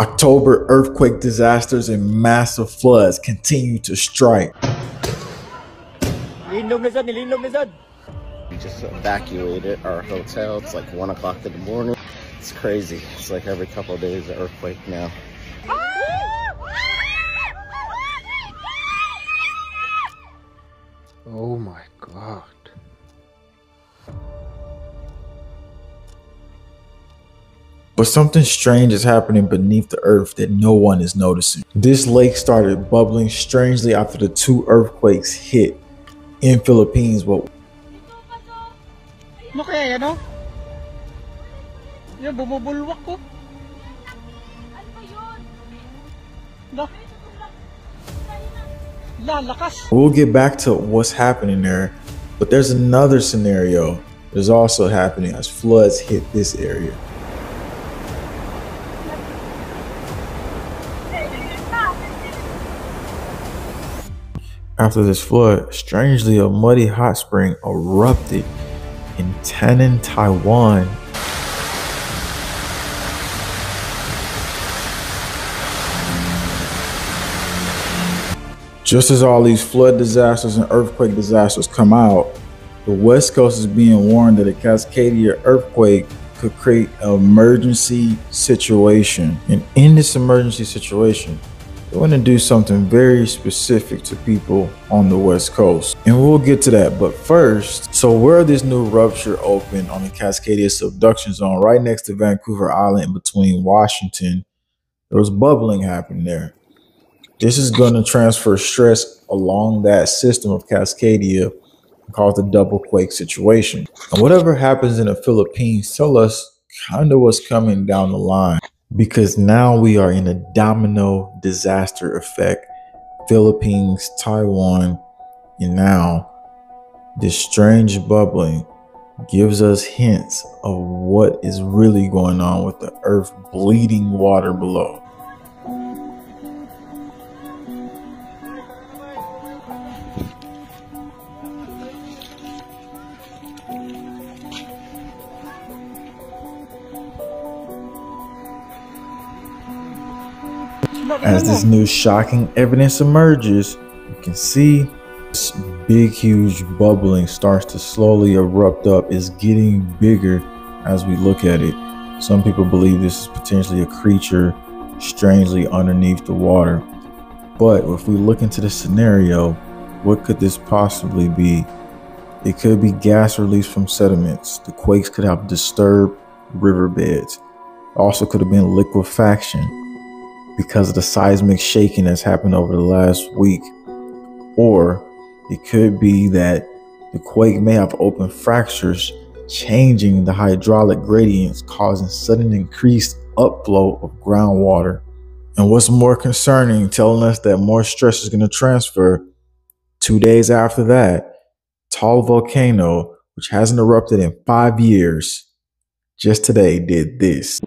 October earthquake disasters and massive floods continue to strike. We just evacuated our hotel. It's like 1 o'clock in the morning. It's crazy. It's like every couple of days an earthquake now. Oh my God. But something strange is happening beneath the earth that no one is noticing. This lake started bubbling strangely after the two earthquakes hit in Philippines. What? We'll get back to what's happening there, but there's another scenario that's also happening as floods hit this area. After this flood, strangely, a muddy hot spring erupted in Tainan, Taiwan. Just as all these flood disasters and earthquake disasters come out, the West Coast is being warned that a Cascadia earthquake could create an emergency situation. And in this emergency situation, they want to do something very specific to people on the West Coast. And we'll get to that, but first, so where this new rupture opened on the Cascadia subduction zone right next to Vancouver Island between Washington, there was bubbling happening there. This is going to transfer stress along that system of Cascadia and cause a double quake situation. And whatever happens in the Philippines tell us kind of what's coming down the line. Because now we are in a domino disaster effect. Philippines, Taiwan, and now this strange bubbling gives us hints of what is really going on with the earth bleeding water below. As this new shocking evidence emerges, you can see this big, huge bubbling starts to slowly erupt up. It's getting bigger as we look at it. Some people believe this is potentially a creature strangely underneath the water. But if we look into the scenario, what could this possibly be? It could be gas release from sediments. The quakes could have disturbed riverbeds. Also could have been liquefaction because of the seismic shaking that's happened over the last week. Or it could be that the quake may have opened fractures, changing the hydraulic gradients, causing sudden increased upflow of groundwater. And what's more concerning, telling us that more stress is going to transfer. 2 days after that, Taal Volcano, which hasn't erupted in 5 years, just today did this.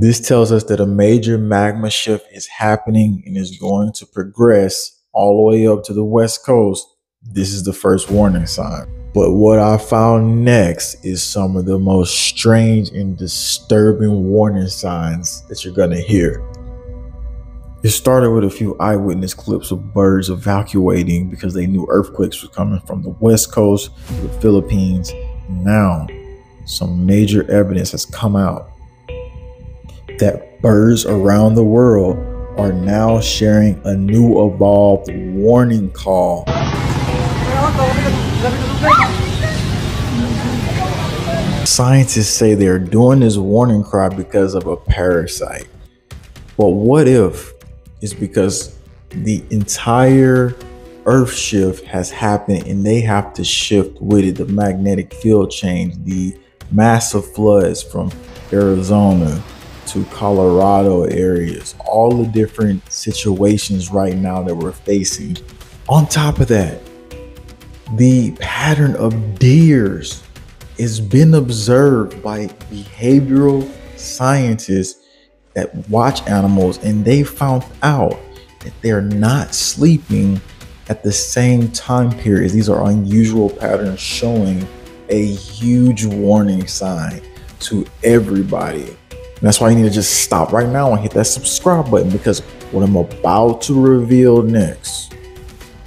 This tells us that a major magma shift is happening and is going to progress all the way up to the West Coast. This is the first warning sign. But what I found next is some of the most strange and disturbing warning signs that you're going to hear. It started with a few eyewitness clips of birds evacuating because they knew earthquakes were coming from the West Coast to the Philippines. Now, some major evidence has come out that birds around the world are now sharing a new evolved warning call. Scientists say they are doing this warning cry because of a parasite. But what if it's because the entire earth shift has happened and they have to shift with it? The magnetic field change, the massive floods from Arizona to Colorado areas, all the different situations right now that we're facing. On top of that, the pattern of deers has been observed by behavioral scientists that watch animals, and they found out that they're not sleeping at the same time period. These are unusual patterns showing a huge warning sign to everybody. And that's why you need to just stop right now and hit that subscribe button, because what I'm about to reveal next,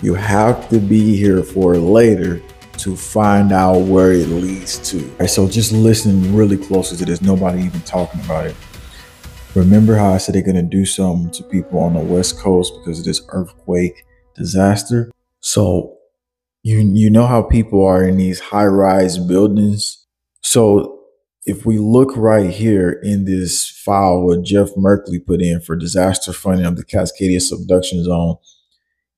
you have to be here for later to find out where it leads to. All right, so just listen really closely to this. Nobody even talking about it. Remember how I said they're gonna do something to people on the West Coast because of this earthquake disaster? So you know how people are in these high-rise buildings. So if we look right here in this file what Jeff Merkley put in for disaster funding of the Cascadia subduction zone,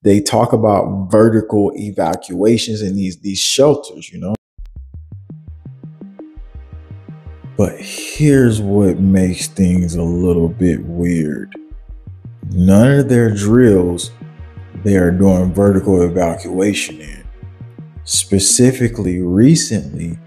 they talk about vertical evacuations in these shelters, you know? But here's what makes things a little bit weird. None of their drills they are doing vertical evacuation in. Specifically, recently,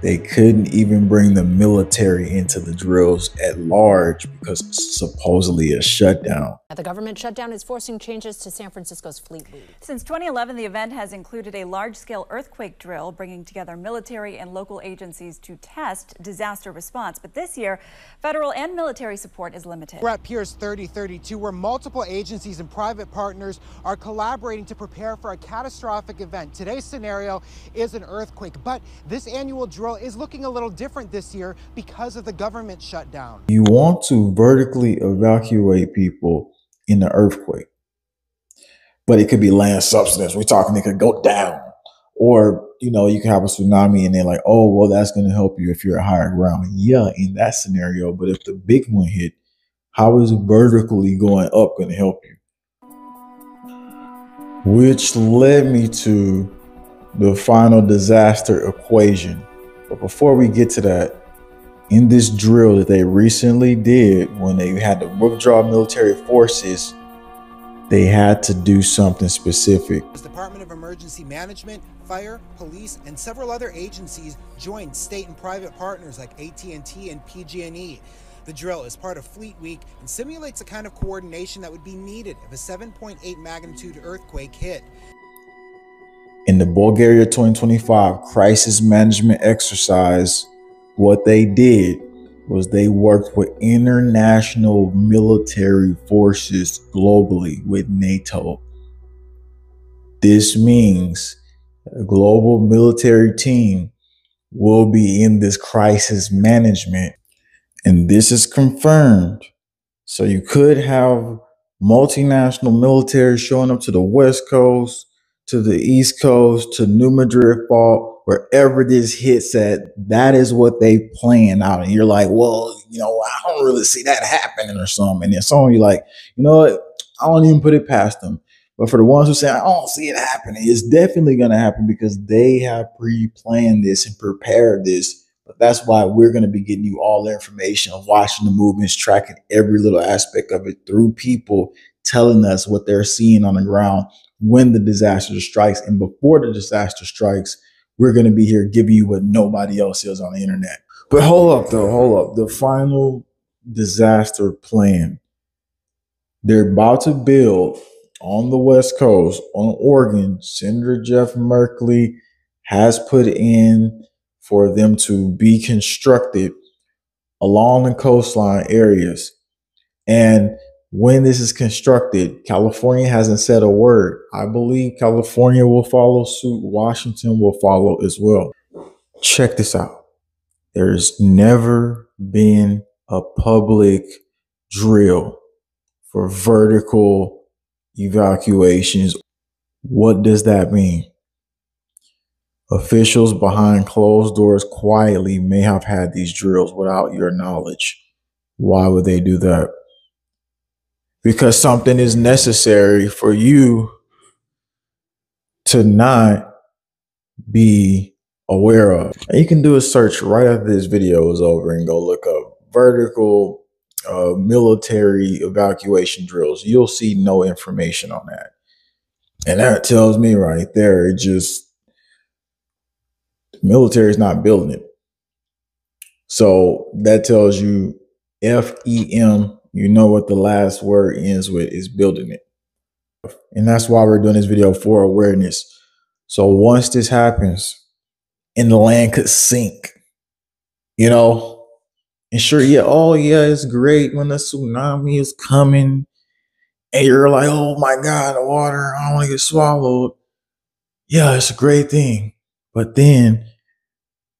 they couldn't even bring the military into the drills at large because supposedly a shutdown. The government shutdown is forcing changes to San Francisco's Fleet Week. Since 2011, the event has included a large-scale earthquake drill, bringing together military and local agencies to test disaster response. But this year, federal and military support is limited. We're at Piers 3032, where multiple agencies and private partners are collaborating to prepare for a catastrophic event. Today's scenario is an earthquake, but this annual drill is looking a little different this year because of the government shutdown. You want to vertically evacuate people in the earthquake, but it could be land subsidence. We're talking it could go down, or you know, you can have a tsunami and they're like, oh well, that's going to help you if you're at higher ground. Yeah, in that scenario. But if the big one hit, how is vertically going up going to help you? Which led me to the final disaster equation. But before we get to that, in this drill that they recently did when they had to withdraw military forces, they had to do something specific. The Department of Emergency Management, Fire, Police, and several other agencies joined state and private partners like AT&T and PG&E. The drill is part of Fleet Week and simulates the kind of coordination that would be needed if a 7.8 magnitude earthquake hit. In the Bulgaria 2025 Crisis Management Exercise, what they did was they worked with international military forces globally with NATO. This means a global military team will be in this crisis management, and this is confirmed. So you could have multinational military showing up to the West Coast, to the East Coast, to New Madrid Fault, wherever this hits at. That is what they plan out. And you're like, well, you know, I don't really see that happening or something. And then someone you're like, you know what? I don't even put it past them. But for the ones who say, I don't see it happening, it's definitely going to happen because they have pre-planned this and prepared this. But that's why we're going to be getting you all the information, watching the movements, tracking every little aspect of it through people telling us what they're seeing on the ground when the disaster strikes. And before the disaster strikes, we're going to be here giving you what nobody else is on the internet. But hold up though, hold up. The final disaster plan. They're about to build on the West Coast, on Oregon. Senator Jeff Merkley has put in for them to be constructed along the coastline areas. And when this is constructed, California hasn't said a word. I believe California will follow suit. Washington will follow as well. Check this out. There's never been a public drill for vertical evacuations. What does that mean? Officials behind closed doors quietly may have had these drills without your knowledge. Why would they do that? Because something is necessary for you to not be aware of. And you can do a search right after this video is over and go look up vertical military evacuation drills. You'll see no information on that. And that tells me right there, it just, the military is not building it. So that tells you FEM. You know what the last word ends with is building it. And that's why we're doing this video, for awareness. So once this happens and the land could sink, you know, and sure, yeah, oh yeah, it's great when the tsunami is coming and you're like, oh my God, the water, I don't want to get swallowed. Yeah, it's a great thing. But then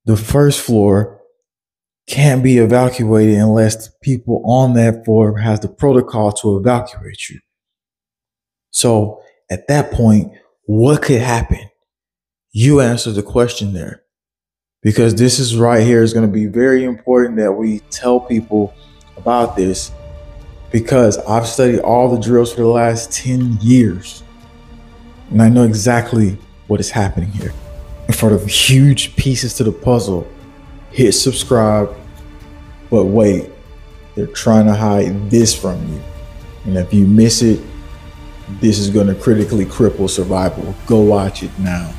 the first floor can't be evacuated unless the people on that floor have the protocol to evacuate you. So at that point, what could happen? You answer the question there, because this is right here is going to be very important that we tell people about this, because I've studied all the drills for the last 10 years and I know exactly what is happening here. And for the huge pieces to the puzzle, hit subscribe, but wait, they're trying to hide this from you. And if you miss it, this is going to critically cripple survival. Go watch it now.